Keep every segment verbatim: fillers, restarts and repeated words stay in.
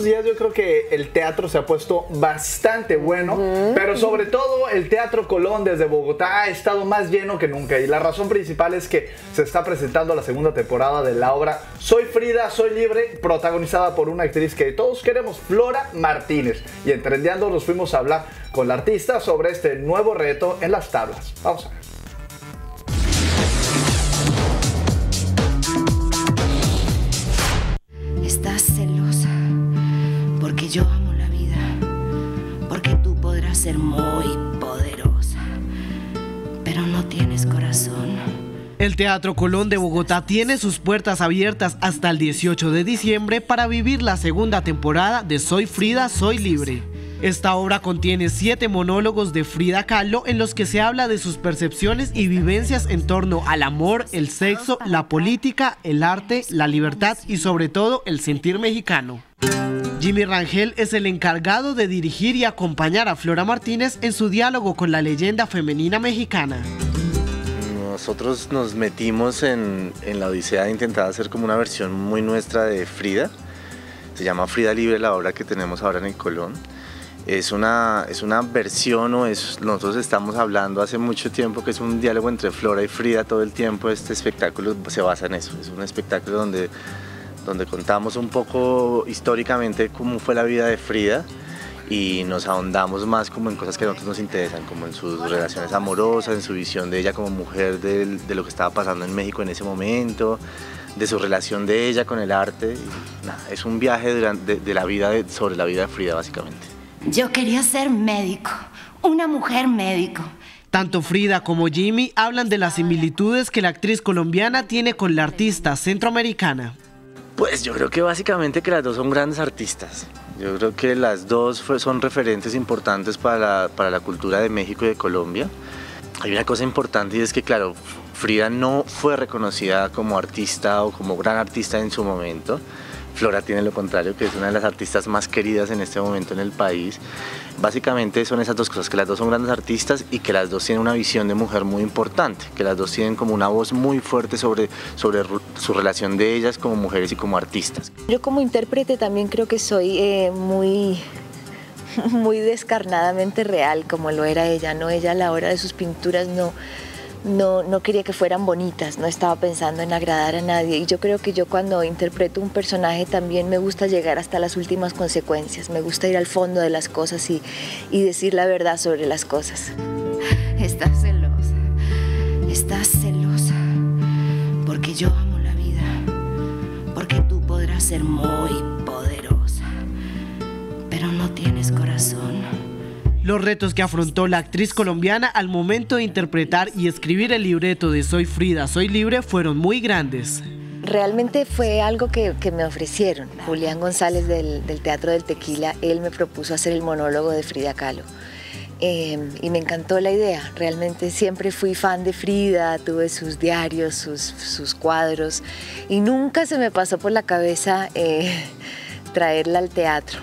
estos días yo creo que el teatro se ha puesto bastante bueno, uh-huh. pero sobre todo el Teatro Colón desde Bogotá ha estado más lleno que nunca, y la razón principal es que se está presentando la segunda temporada de la obra Soy Frida, Soy Libre, protagonizada por una actriz que todos queremos, Flora Martínez. Y en Trendeando nos fuimos a hablar con la artista sobre este nuevo reto en las tablas. Vamos a ver. Estás celosa porque yo amo la vida, porque tú podrás ser muy poderosa, pero no tienes corazón. El Teatro Colón de Bogotá tiene sus puertas abiertas hasta el dieciocho de diciembre para vivir la segunda temporada de Soy Frida, Soy Libre. Esta obra contiene siete monólogos de Frida Kahlo en los que se habla de sus percepciones y vivencias en torno al amor, el sexo, la política, el arte, la libertad y sobre todo el sentir mexicano. Jimmy Rangel es el encargado de dirigir y acompañar a Flora Martínez en su diálogo con la leyenda femenina mexicana. Nosotros nos metimos en, en la odisea de intentar hacer como una versión muy nuestra de Frida. Se llama Frida Libre la obra que tenemos ahora en el Colón. Es una, es una versión, o es, nosotros estamos hablando hace mucho tiempo que es un diálogo entre Flora y Frida todo el tiempo. Este espectáculo se basa en eso, es un espectáculo donde, donde contamos un poco históricamente cómo fue la vida de Frida y nos ahondamos más como en cosas que a nosotros nos interesan, como en sus relaciones amorosas, en su visión de ella como mujer, de, de lo que estaba pasando en México en ese momento, de su relación de ella con el arte. Y, nah, es un viaje durante, de, de la vida de, sobre la vida de Frida básicamente. Yo quería ser médico, una mujer médico. Tanto Frida como Jimmy hablan de las similitudes que la actriz colombiana tiene con la artista centroamericana. Pues yo creo que básicamente que las dos son grandes artistas. Yo creo que las dos son referentes importantes para la, para la cultura de México y de Colombia. Hay una cosa importante y es que, claro, Frida no fue reconocida como artista o como gran artista en su momento. Flora tiene lo contrario, que es una de las artistas más queridas en este momento en el país. Básicamente son esas dos cosas, que las dos son grandes artistas y que las dos tienen una visión de mujer muy importante, que las dos tienen como una voz muy fuerte sobre, sobre su relación de ellas como mujeres y como artistas. Yo como intérprete también creo que soy eh, muy, muy descarnadamente real, como lo era ella, ¿no? Ella a la hora de sus pinturas no... No, no quería que fueran bonitas, no estaba pensando en agradar a nadie, y yo creo que yo cuando interpreto un personaje también me gusta llegar hasta las últimas consecuencias, me gusta ir al fondo de las cosas y, y decir la verdad sobre las cosas. Estás celosa, estás celosa, porque yo amo la vida, porque tú podrás ser muy poderosa, pero no tienes corazón. Los retos que afrontó la actriz colombiana al momento de interpretar y escribir el libreto de Soy Frida, Soy Libre fueron muy grandes. Realmente fue algo que, que me ofrecieron. Julián González del, del Teatro del Tequila, él me propuso hacer el monólogo de Frida Kahlo. Eh, y me encantó la idea. Realmente siempre fui fan de Frida, tuve sus diarios, sus, sus cuadros, y nunca se me pasó por la cabeza eh, traerla al teatro.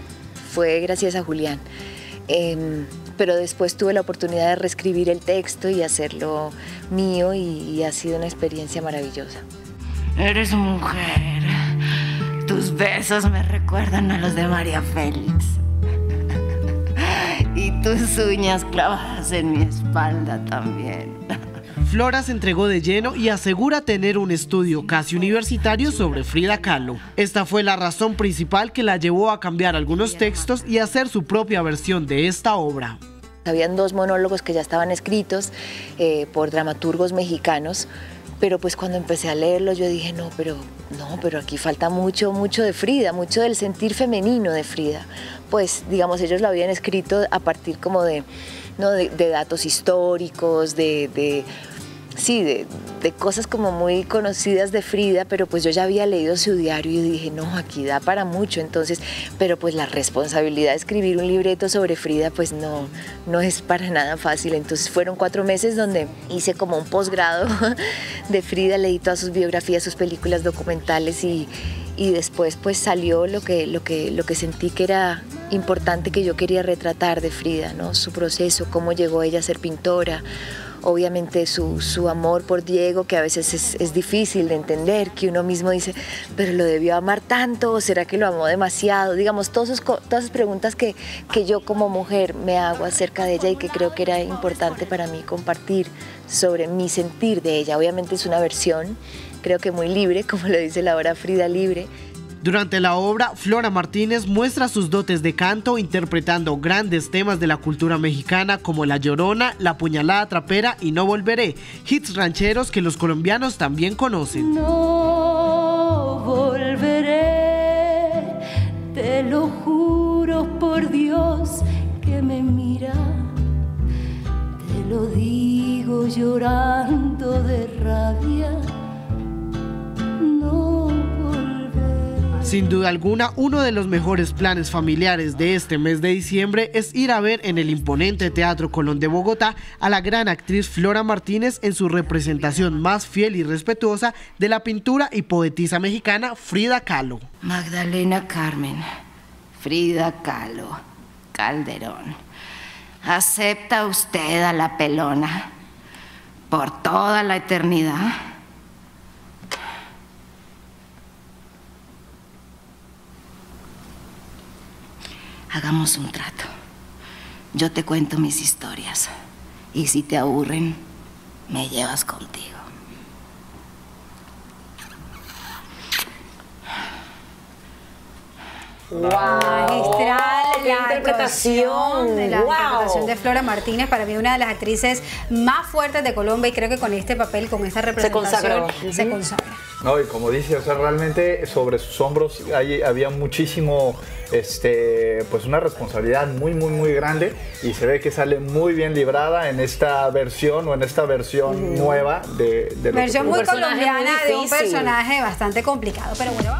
Fue gracias a Julián. Eh, pero después tuve la oportunidad de reescribir el texto y hacerlo mío, y, y ha sido una experiencia maravillosa. Eres mujer, tus besos me recuerdan a los de María Félix y tus uñas clavadas en mi espalda también. Flora se entregó de lleno y asegura tener un estudio casi universitario sobre Frida Kahlo. Esta fue la razón principal que la llevó a cambiar algunos textos y hacer su propia versión de esta obra. Habían dos monólogos que ya estaban escritos eh, por dramaturgos mexicanos, pero pues cuando empecé a leerlos yo dije, no, pero, no, pero aquí falta mucho, mucho de Frida, mucho del sentir femenino de Frida. Pues digamos, ellos lo habían escrito a partir como de, ¿no? de, de datos históricos, de... de Sí, de, de cosas como muy conocidas de Frida, pero pues yo ya había leído su diario y dije, no, aquí da para mucho, entonces, pero pues la responsabilidad de escribir un libreto sobre Frida pues no, no es para nada fácil. Entonces fueron cuatro meses donde hice como un posgrado de Frida, leí todas sus biografías, sus películas documentales, y, y después pues salió lo que, lo, que, lo que sentí que era importante, que yo quería retratar de Frida, ¿no? Su proceso, cómo llegó ella a ser pintora, obviamente su, su amor por Diego, que a veces es, es difícil de entender, que uno mismo dice, pero lo debió amar tanto, o será que lo amó demasiado, digamos, todos esos, todas esas preguntas que, que yo como mujer me hago acerca de ella y que creo que era importante para mí compartir sobre mi sentir de ella. Obviamente es una versión, creo que muy libre, como lo dice la obra Frida Libre. Durante la obra, Flora Martínez muestra sus dotes de canto interpretando grandes temas de la cultura mexicana como La Llorona, La Puñalada Trapera y No Volveré, hits rancheros que los colombianos también conocen. No volveré, te lo juro por Dios que me mira, te lo digo llorando de rabia. Sin duda alguna, uno de los mejores planes familiares de este mes de diciembre es ir a ver en el imponente Teatro Colón de Bogotá a la gran actriz Flora Martínez en su representación más fiel y respetuosa de la pintura y poetisa mexicana Frida Kahlo. Magdalena Carmen, Frida Kahlo, Calderón, ¿acepta usted a la pelona por toda la eternidad? Hagamos un trato. Yo te cuento mis historias y si te aburren, me llevas contigo. ¡Wow! Magistral la interpretación de la wow. interpretación de Flora Martínez, para mí una de las actrices más fuertes de Colombia, y creo que con este papel, con esta representación, se consagra. Se consagra. No, y como dice, o sea, realmente sobre sus hombros hay, había muchísimo, este, pues una responsabilidad muy, muy, muy grande, y se ve que sale muy bien librada en esta versión o en esta versión mm. nueva de, de versión muy colombiana, de un personaje bastante complicado, pero bueno.